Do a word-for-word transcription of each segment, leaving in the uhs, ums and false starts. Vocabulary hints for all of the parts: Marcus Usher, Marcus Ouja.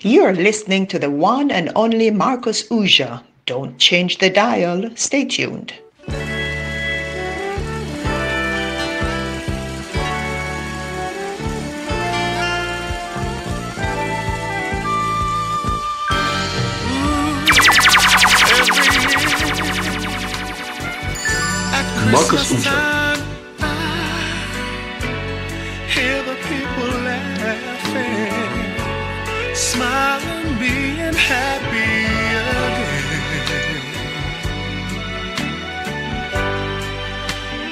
You're listening to the one and only Marcus Ouja. Don't change the dial. Stay tuned. Marcus Usher. Smiling, being happy again.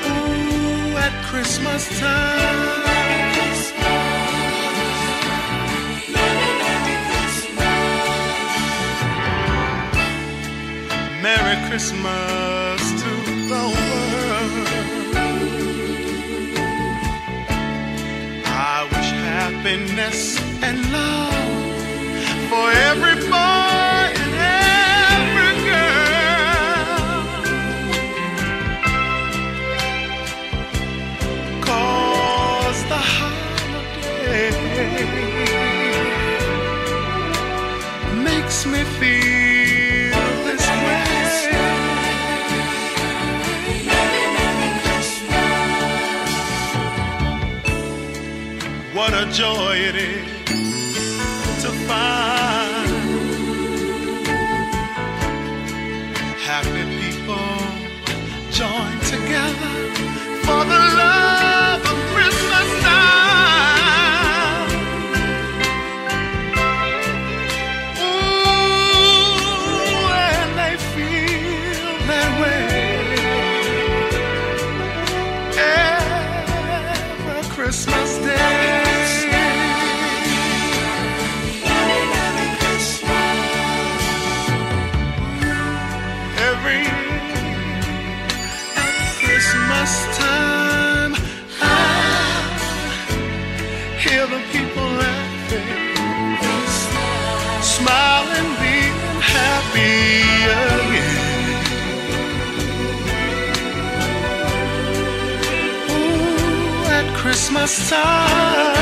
Ooh, at Christmas time, Merry Christmas to the world. I wish happiness and love for every boy and every girl, 'cause the holiday makes me feel this way. What a joy it is to find happy people join together for the love of Christmas time. Ooh, and they feel that way every Christmas day. Christmas time, I hear the people laughing, smiling, being happy again. Ooh, at Christmas time,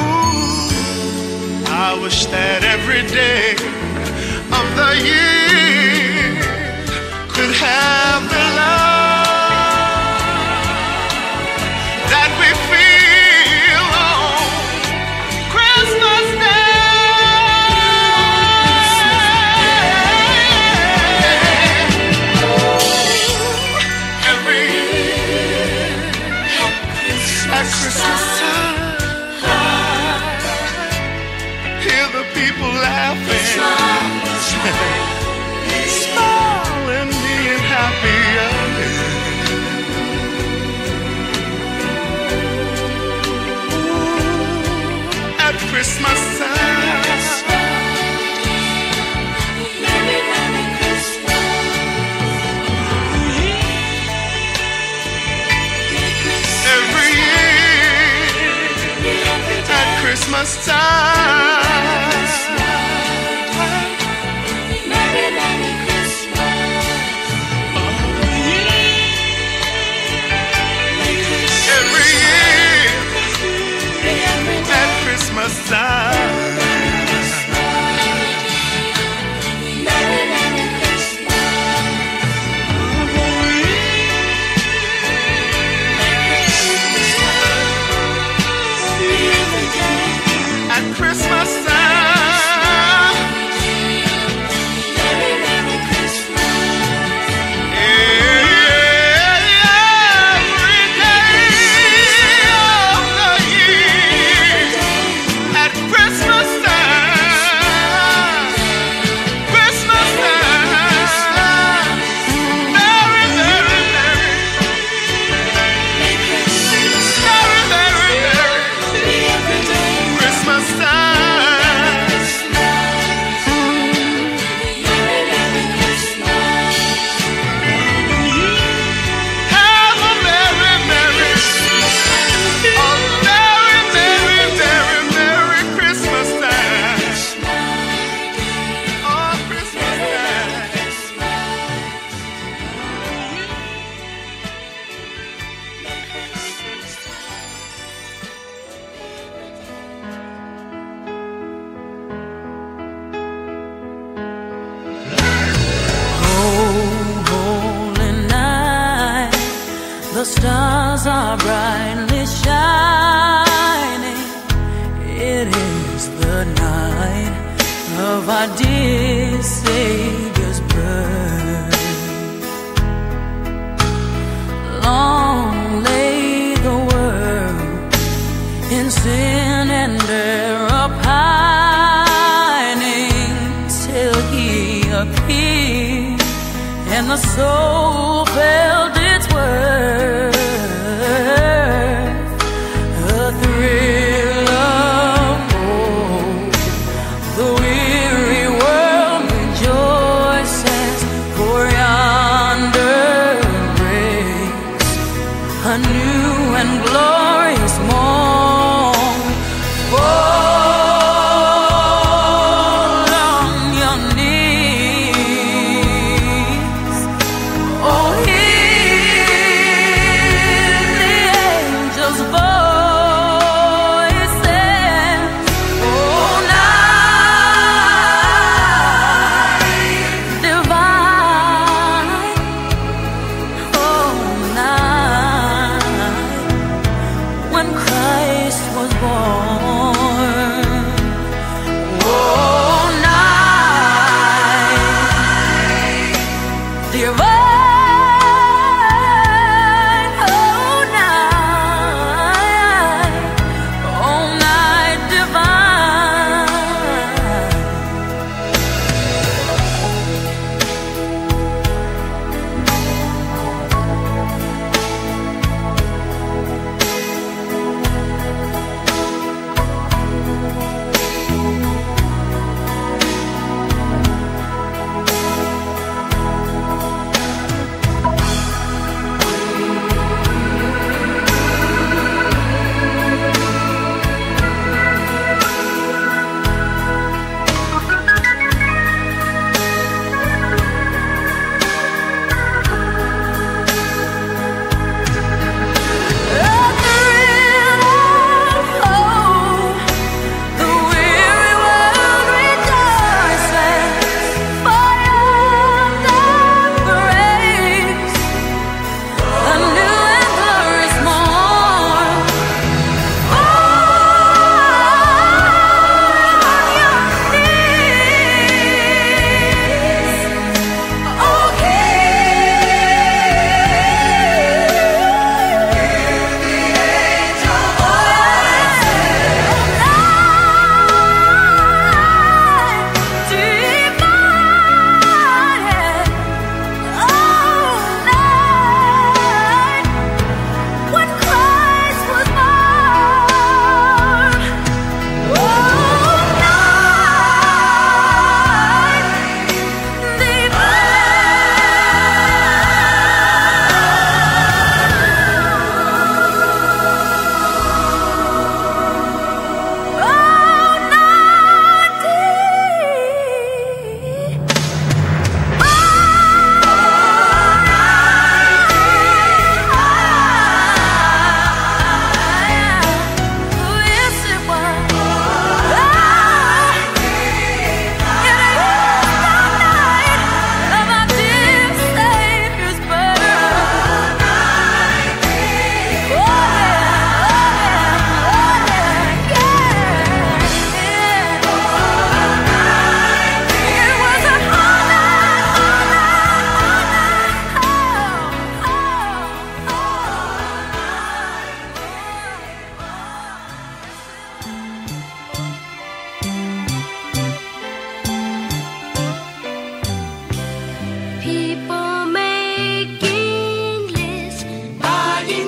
ooh, I wish that every day of the year could have the love that we feel on Christmas Day. Oh, every year at Christmas time, I hear the people laughing, smiling, being happy again. Ooh, at Christmas time, merry, merry Christmas. Every year at Christmas time. At stars are brightly shining. It is the night of our dear Savior's birth. Long lay the world in sin and error pining, till He appeared and the soul felt its worth.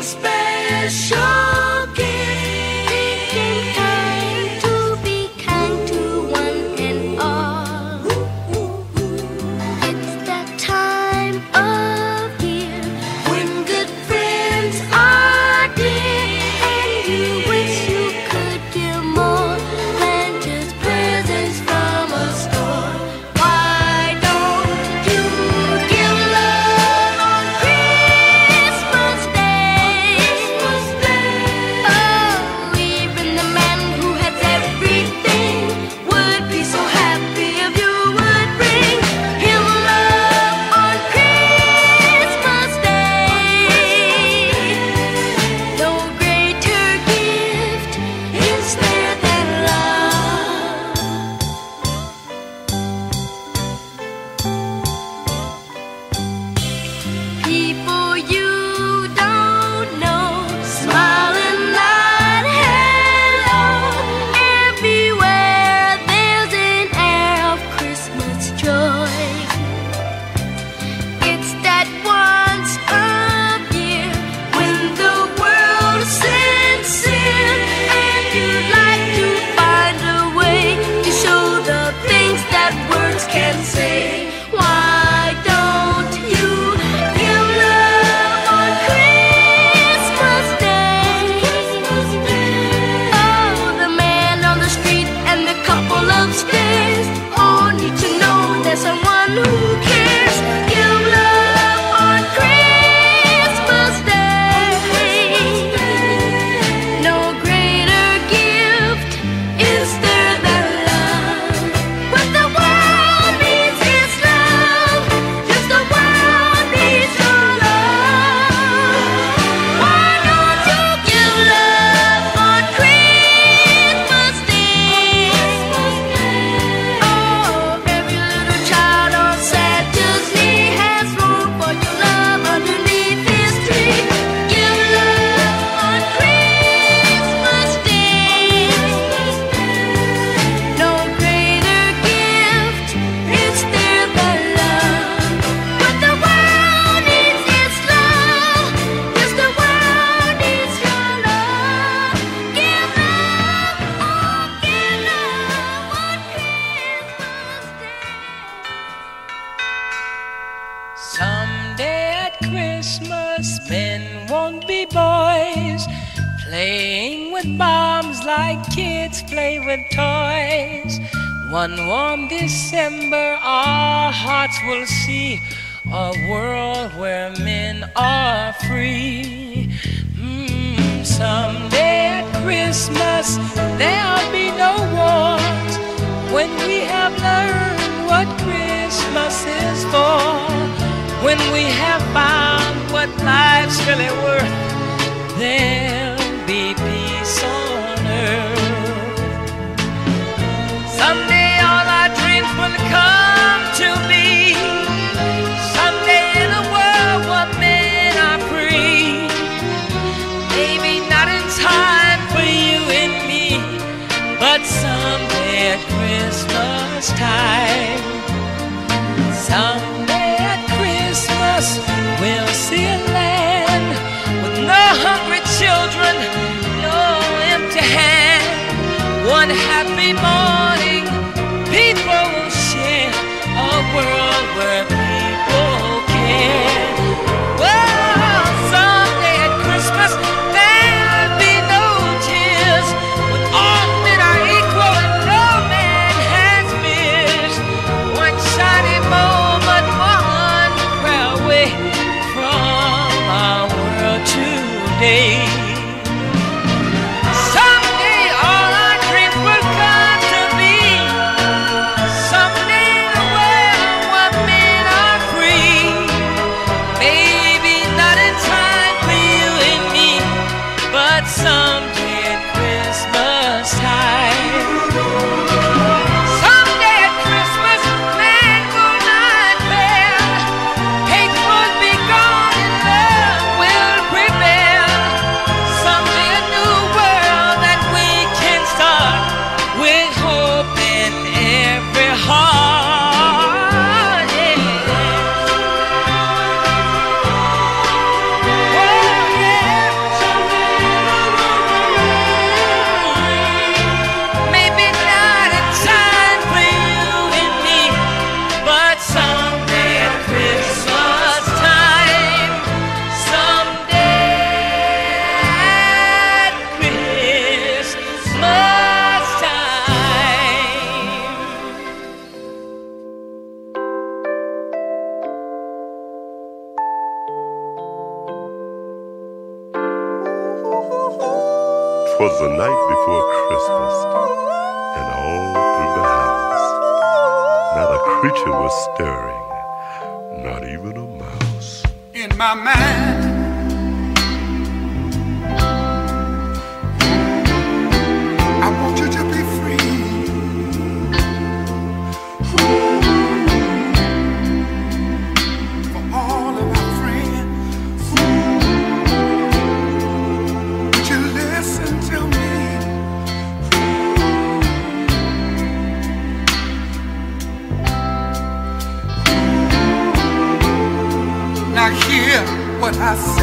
Stay. lonely boys, playing with bombs like kids play with toys. One warm December, our hearts will see a world where men are free. Mm, someday at Christmas, there'll be no wars when we have learned what Christmas is for. When we have found what life's really worth, there'll be peace on earth. Someday all our dreams will come to be. Someday in a world where men are free. Maybe not in time for you and me, but someday at Christmas time. Someday at Christmas, we'll see a land with no hungry children, no empty hand. One happy morning, people will share a world where people care. Well, someday at Christmas, there'll be no tears. When all men are equal and no man has fears. One shiny moment, day. Someday all our dreams will come to be. Someday the world where men are free. Maybe not in time for you and me, but someday at Christmas time. Stirring, not even a mouse. In my mind, I want you to be free. Ooh, for all of my friends, ooh, would you listen to me? Hear what I say.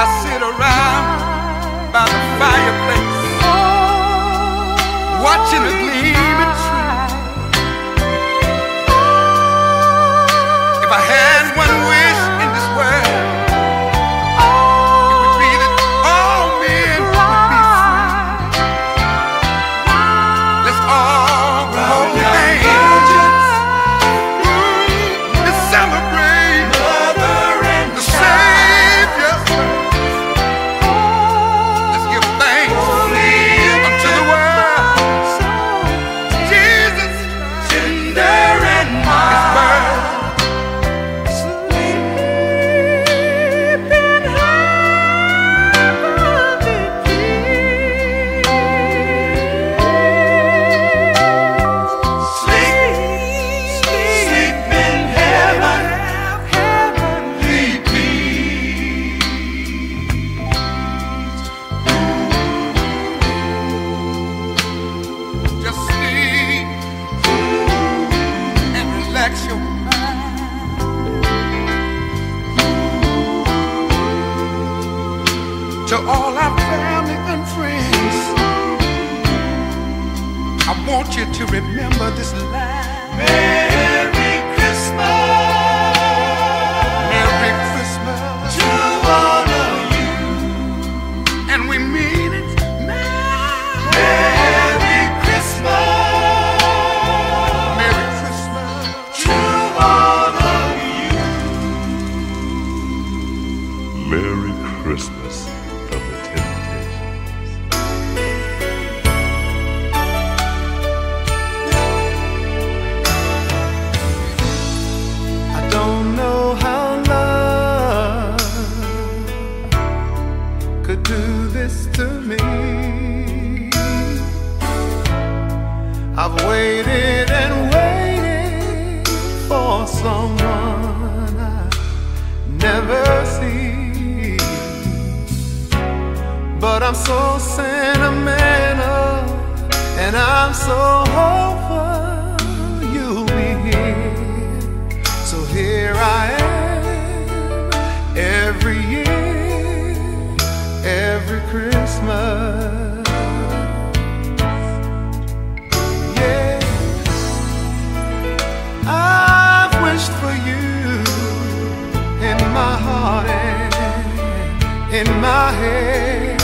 I sit around by the fireplace, watching the gleaming tree. If I had one wish in this world, it would be that all men would be free. Let's all hold hands and celebrate Mother and the Savior. Let's give thanks unto the world, Jesus, tender and mild, sleep in heavenly peace. Sleep, sleep in heavenly peace. Just sleep and relax your mind. To all our family and friends, I want you to remember this line. Merry Christmas, Merry Christmas to all of you, and we mean it now. Merry Christmas, Merry Christmas to all of you. Merry Christmas of the Temptations. I don't know how love could do this to me. I've waited and waited for someone I never see, but I'm so sentimental and I'm so hopeful you'll be here. So here I am every year, every Christmas. Yeah, I've wished for you in my heart and in my head,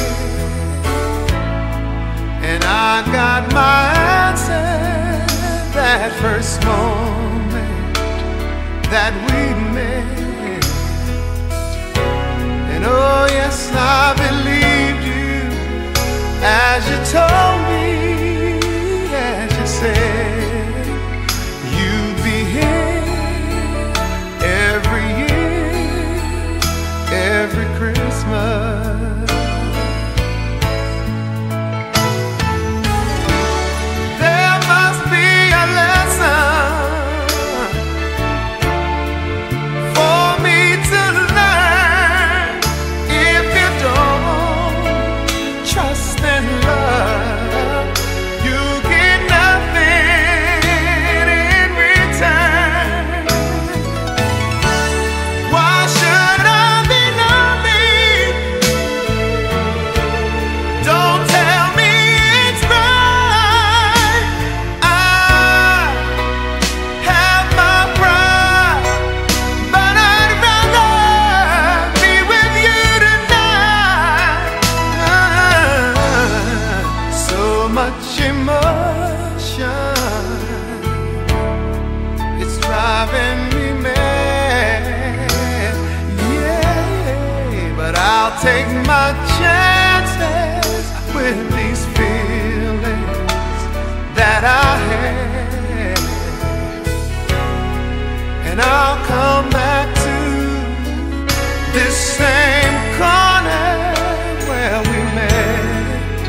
and I got my answer that first moment that we met. And oh yes, I believed you as you told me, as you said you'd be here every year, every Christmas. There must be a lesson for me to learn. If you don't trust and love, you get nothing in return. Why should I be lonely? Don't tell me it's right. I have my pride, but I'd rather be with you tonight. So much emotion, it's driving me mad. Yeah, but I'll take my chances with these feelings that I have, and I'll come back to this same corner where we met,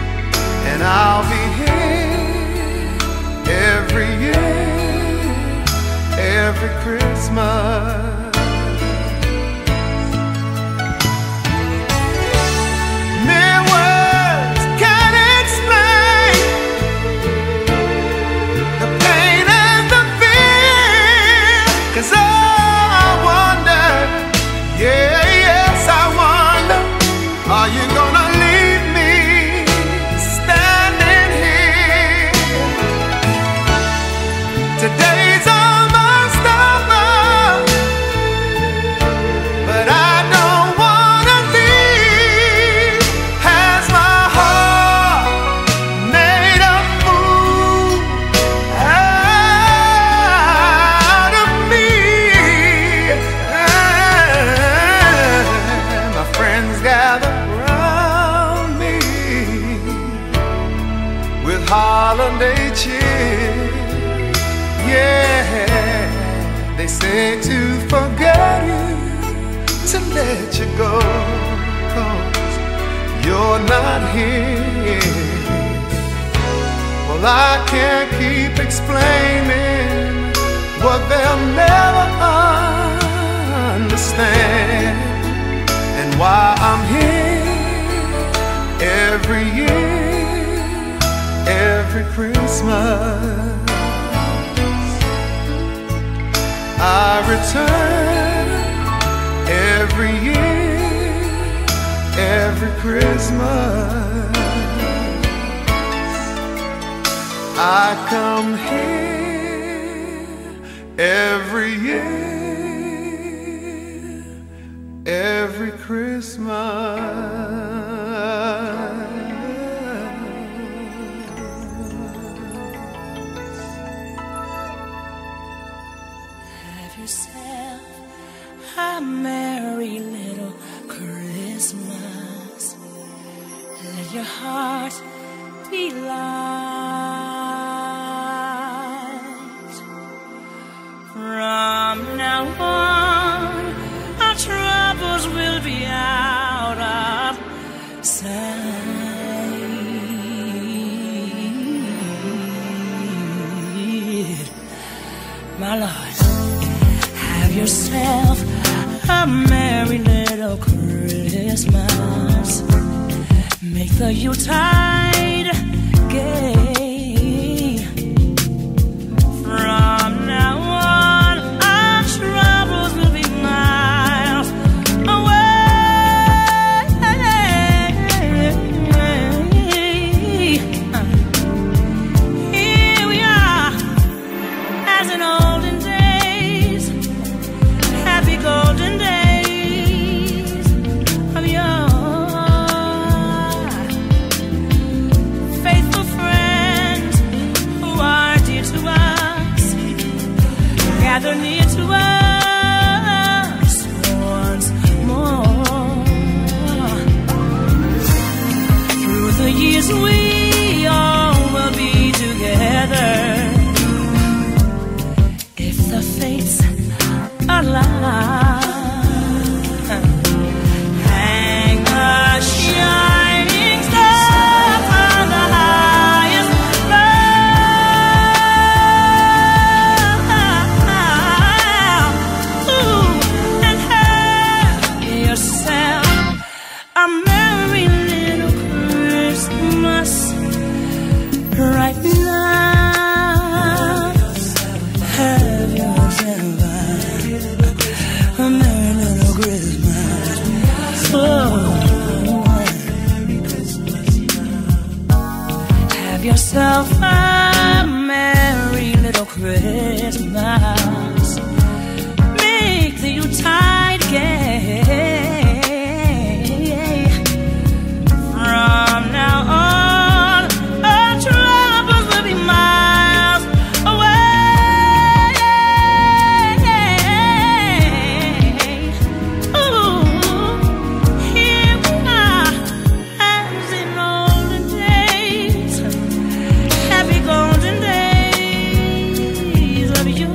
and I'll be here every year, every Christmas. Mere words can't explain the pain and the fear, 'cause I wonder, yeah, yes, I wonder. Are you gonna leave me standing here? Today's almost over, but I don't wanna leave. Has my heart made a fool out of me? And my friends gather with holiday cheer, yeah. They say to forget you, to let you go, 'cause you're not here. Well, I can't keep explaining what they'll never understand, and why I'm here every year, every Christmas. I return every year, every Christmas. I come here every year, every Christmas. A merry little Christmas. Let your heart be light. From now on, our troubles will be out of sight. My Lord, have yourself a merry little Christmas. Make the Yuletide gay. From now on, our troubles will be miles away. Here we are, as in olden days, happy golden days. Gather near to us once more. Through the years we all will be together, if the fates allow. Yourself a merry little Christmas. Make the Yuletide gay. From now on, our troubles will be miles away. Ooh, here we are, as in olden days. Golden days of you.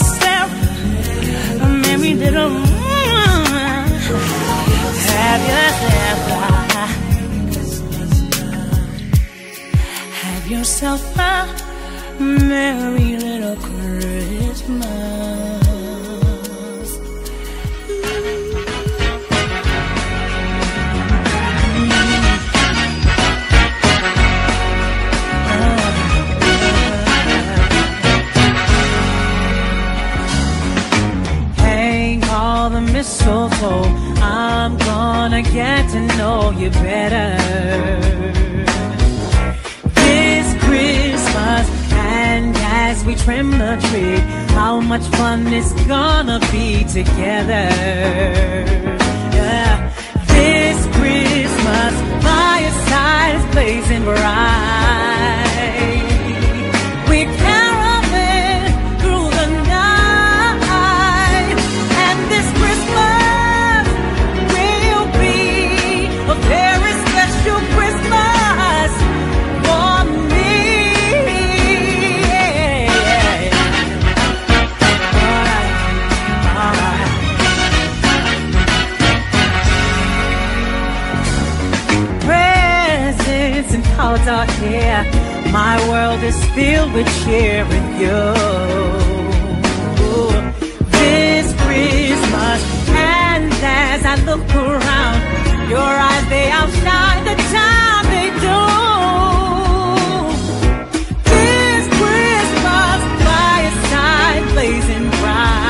yourself a merry little woman. Have yourself a, have yourself a merry little Christmas. Mistletoe, I'm gonna get to know you better this Christmas. And as we trim the tree, how much fun it's gonna be together. Yeah. This Christmas, fireside is blazing bright. We're dark hair, my world is filled with cheer with you this Christmas. And as I look around, your eyes they outshine the time they do. This Christmas, fireside blazing bright.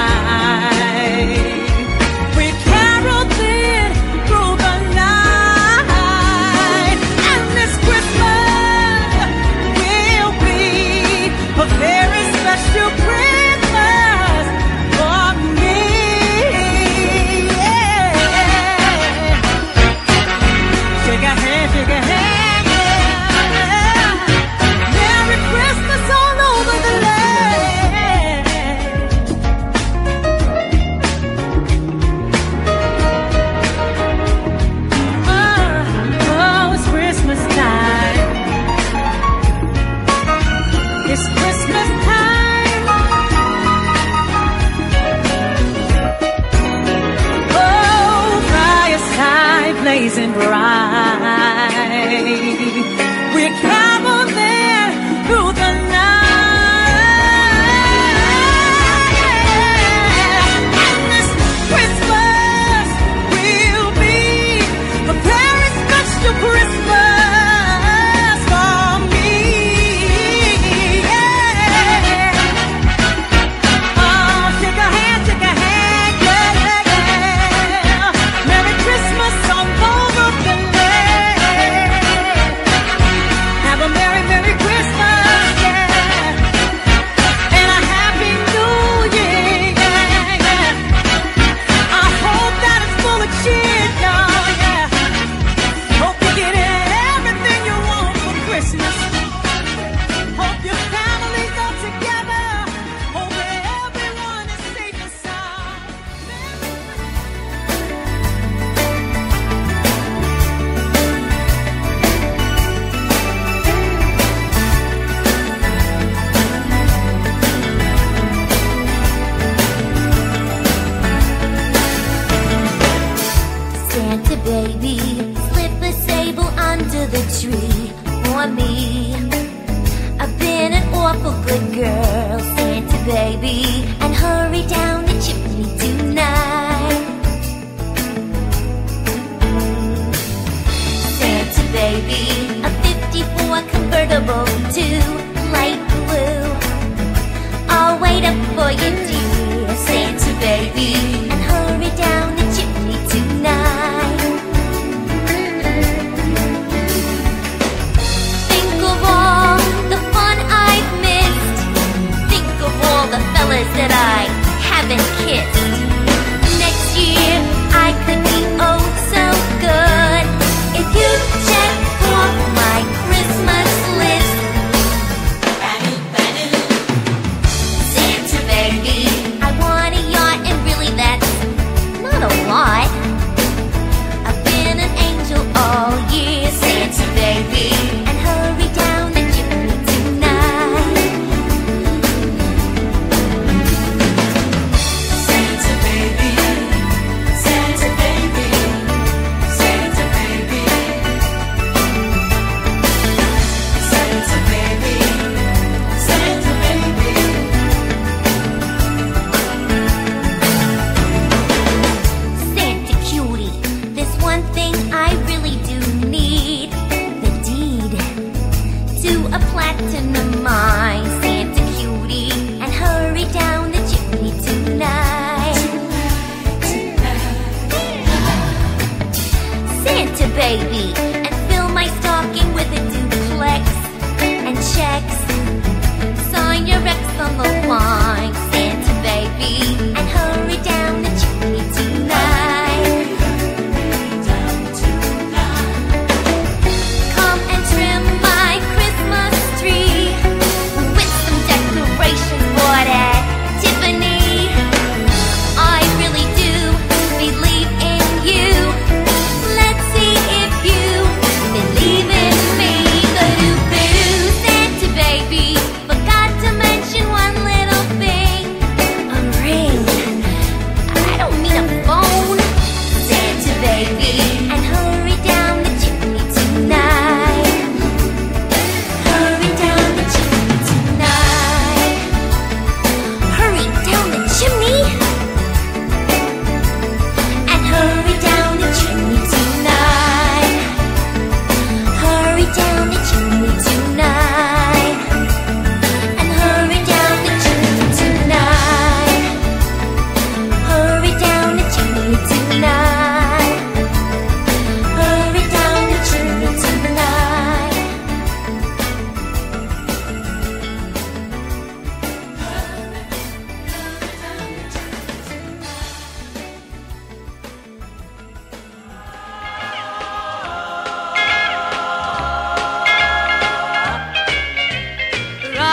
Baby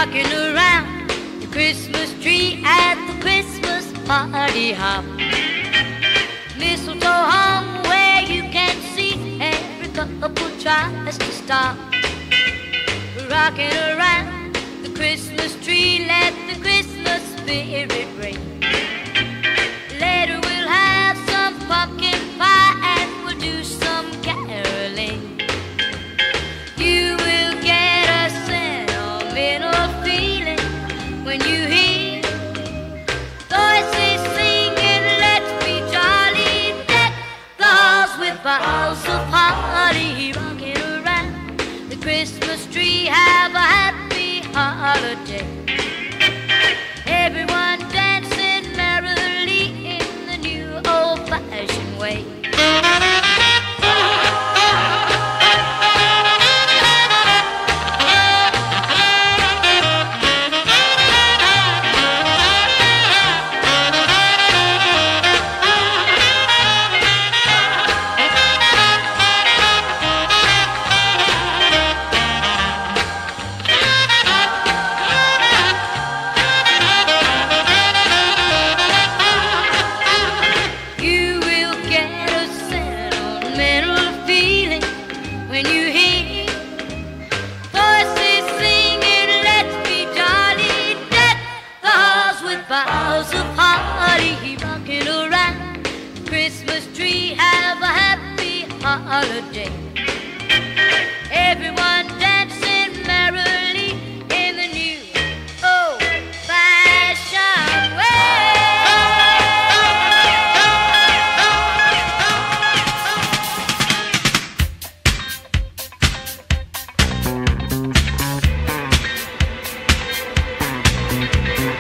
rocking around the Christmas tree at the Christmas party hop. Mistletoe hung where you can see, every couple tries to stop. Rocking around the Christmas tree, let the Christmas spirit ring. Later we'll have some pumpkin pie and we'll do some caroling. You will get a sentimental feeling when you hear voices singing, let's be jolly, deck the halls with balls of party. Rocking around the Christmas tree, have a happy holiday. Everyone dancing merrily in the new old-fashioned way. Holiday. Everyone dancing merrily in the new old-fashioned way. Joy to the world.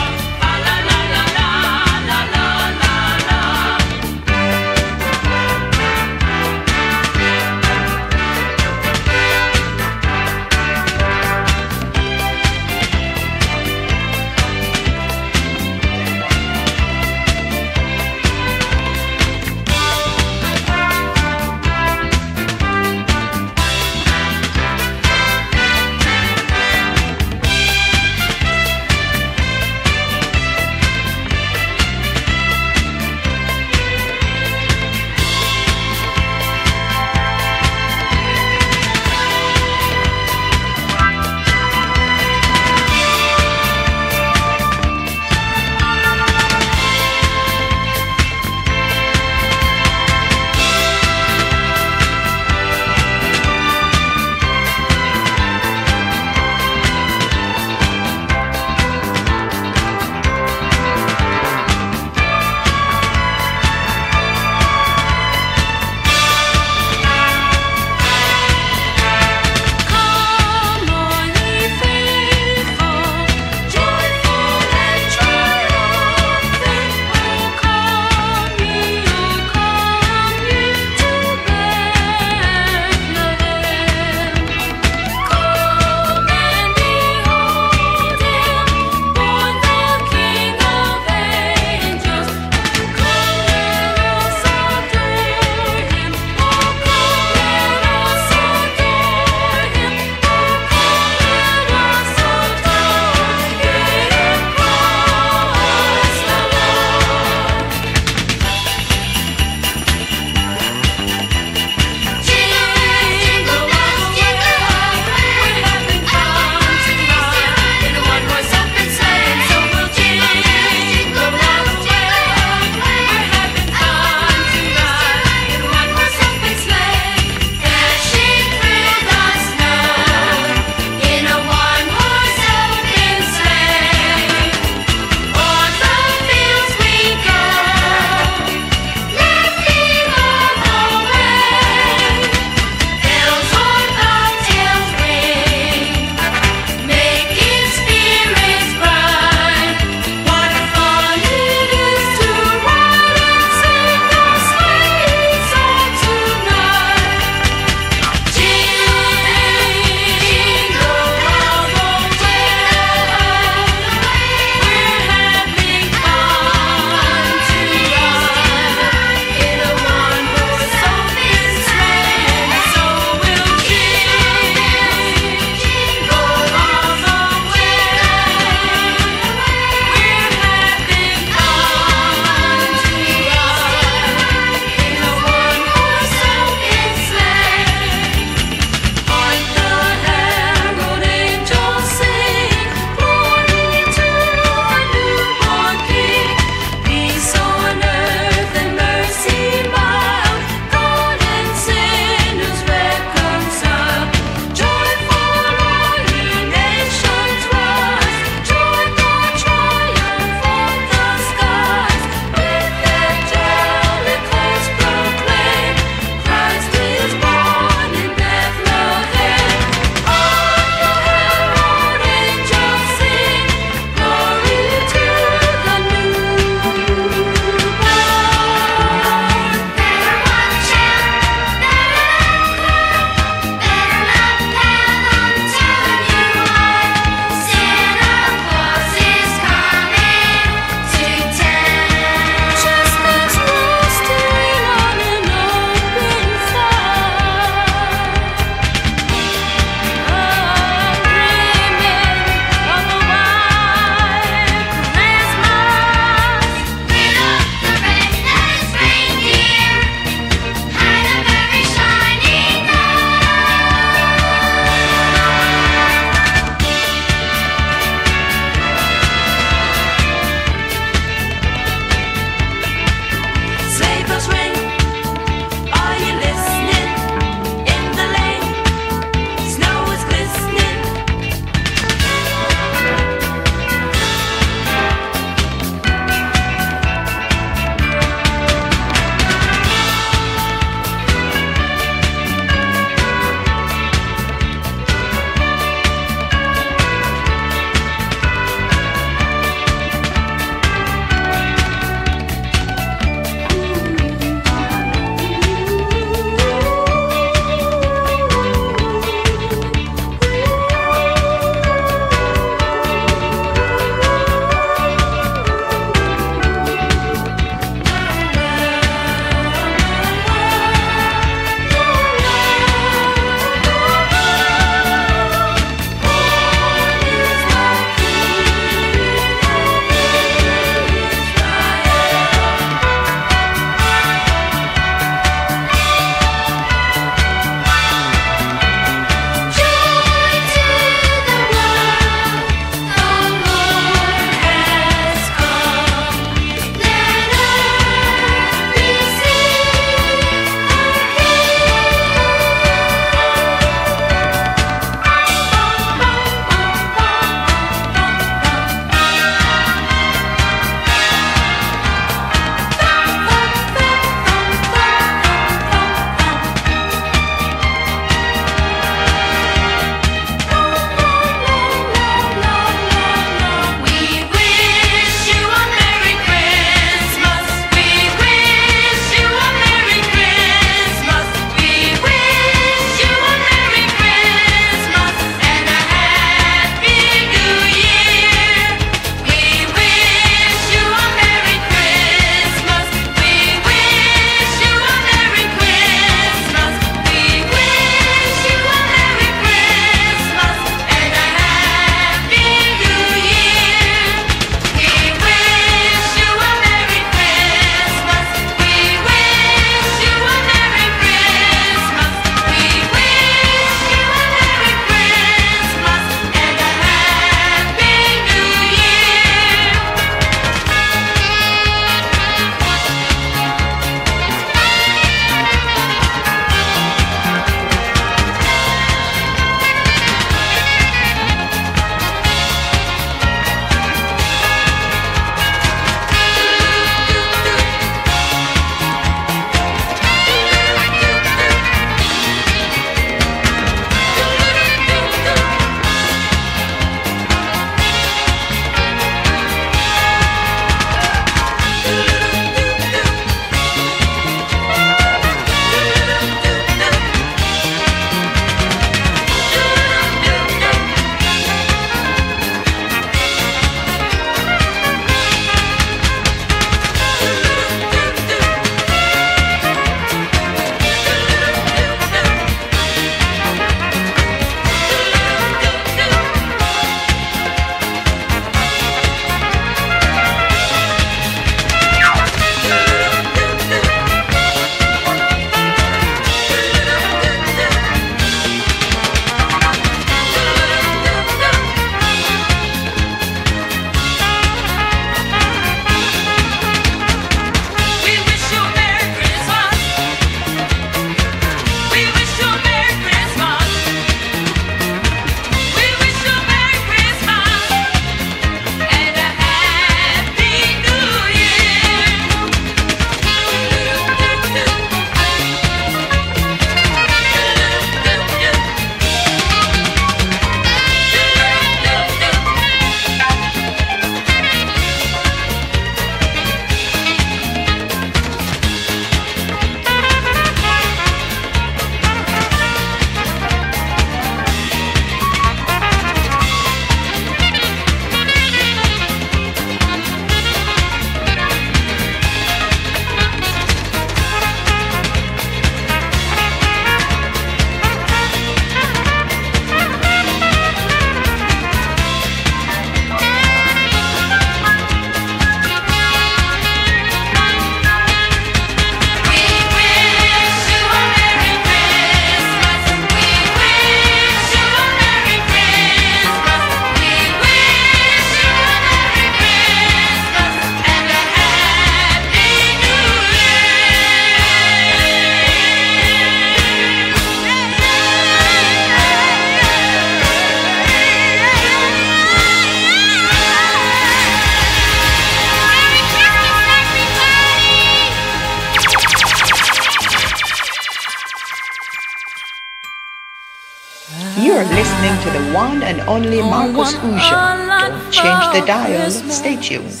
are listening to the one and only Marcus Usher. Don't change the dial. Stay tuned.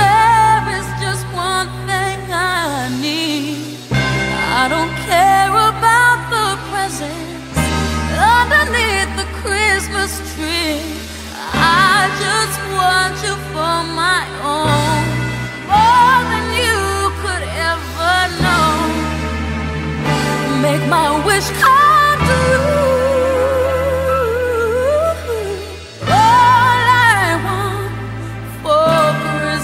There is just one thing I need. I don't care about the presents underneath the Christmas tree. I just want you for my own, more than you could ever know. Make my wish come true. All I want for Christmas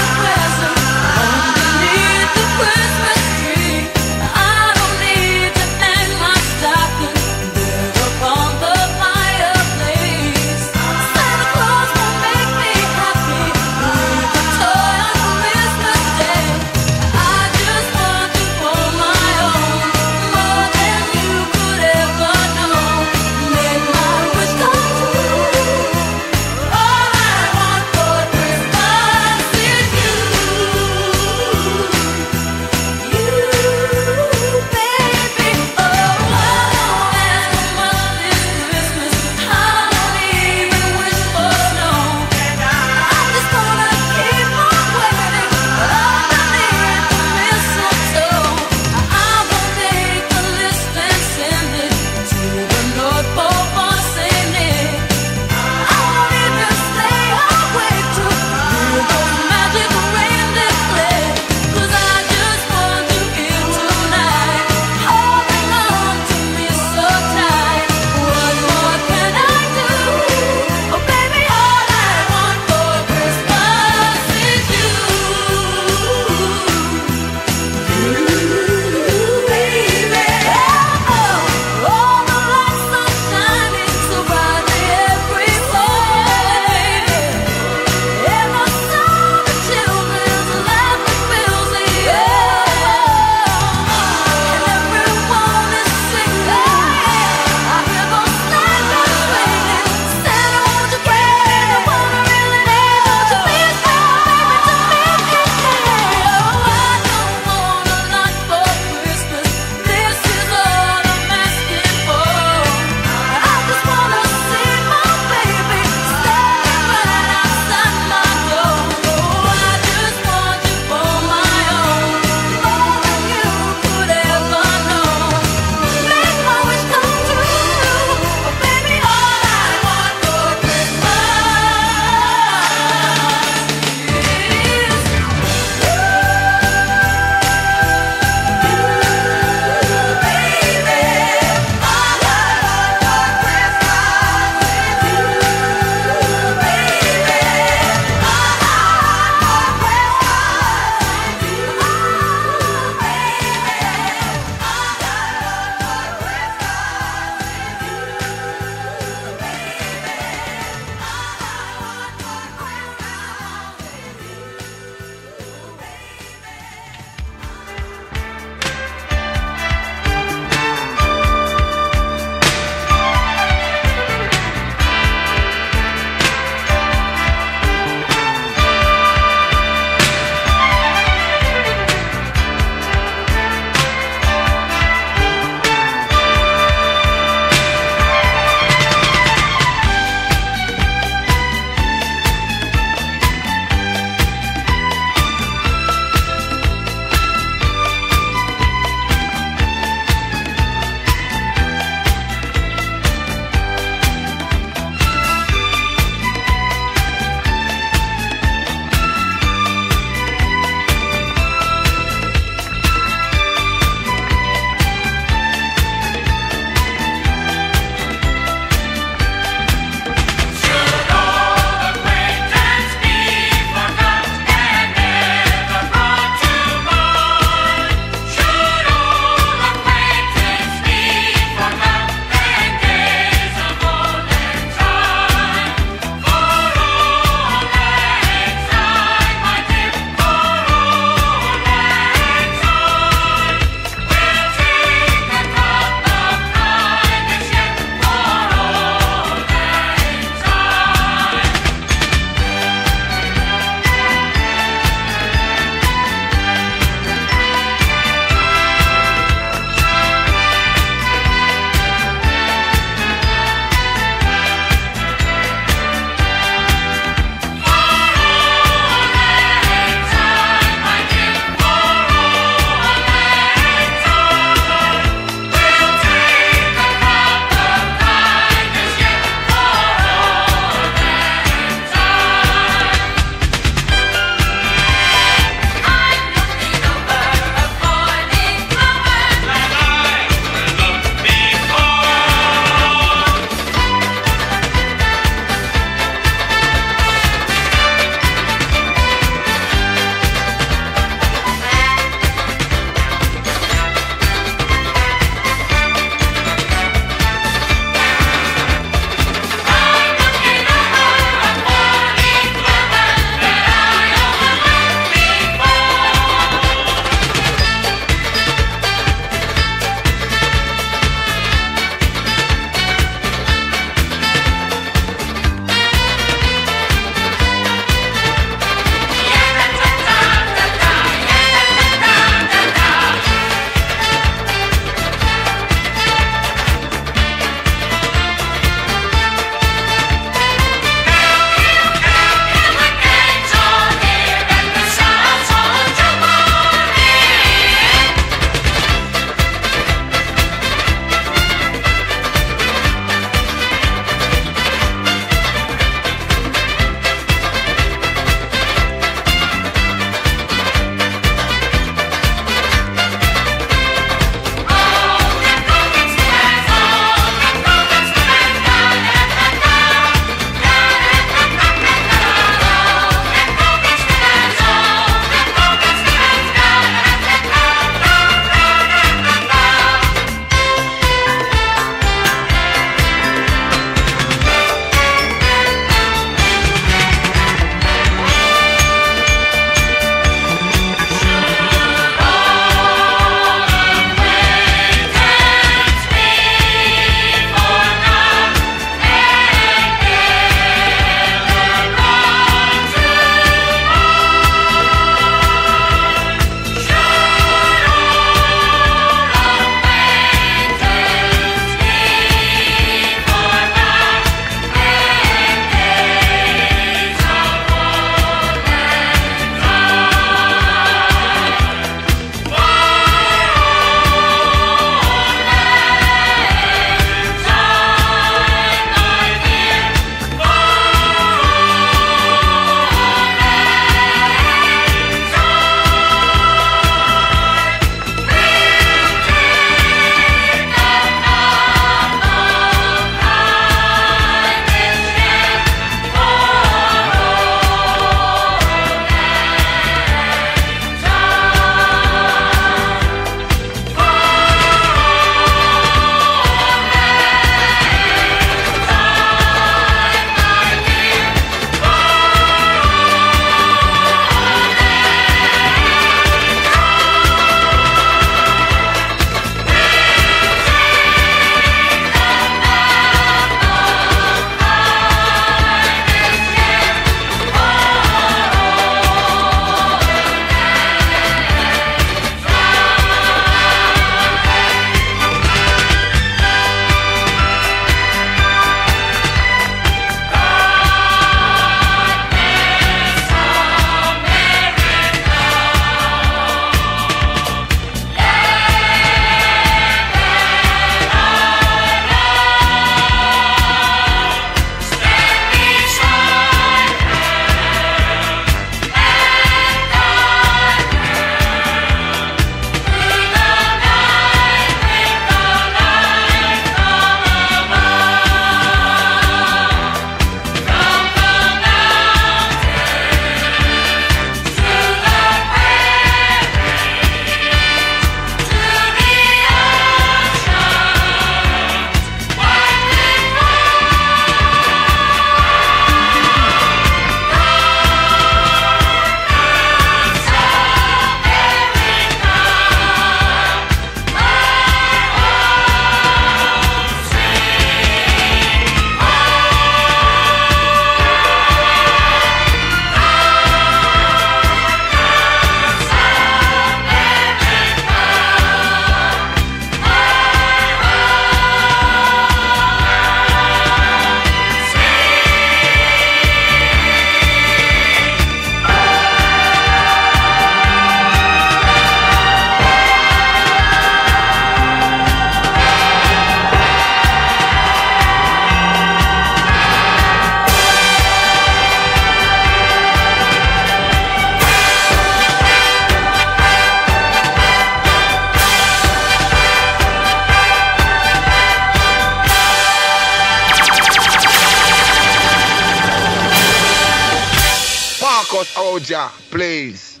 Marcus Ouja plays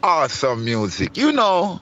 awesome music. You know,